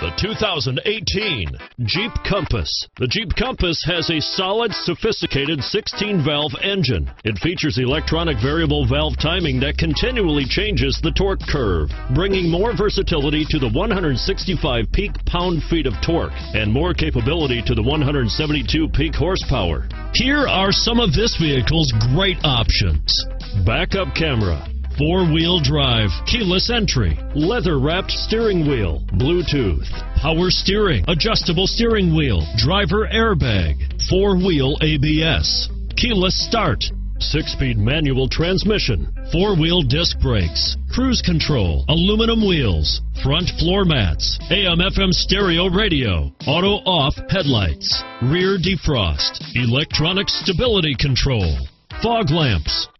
The 2018 Jeep Compass. The Jeep Compass has a solid, sophisticated 16-valve engine. It features electronic variable valve timing that continually changes the torque curve, bringing more versatility to the 165 peak pound-feet of torque and more capability to the 172 peak horsepower. Here are some of this vehicle's great options: backup camera, four-wheel drive, keyless entry, leather-wrapped steering wheel, Bluetooth, power steering, adjustable steering wheel, driver airbag, four-wheel ABS, keyless start, six-speed manual transmission, four-wheel disc brakes, cruise control, aluminum wheels, front floor mats, AM/FM stereo radio, auto-off headlights, rear defrost, electronic stability control, fog lamps.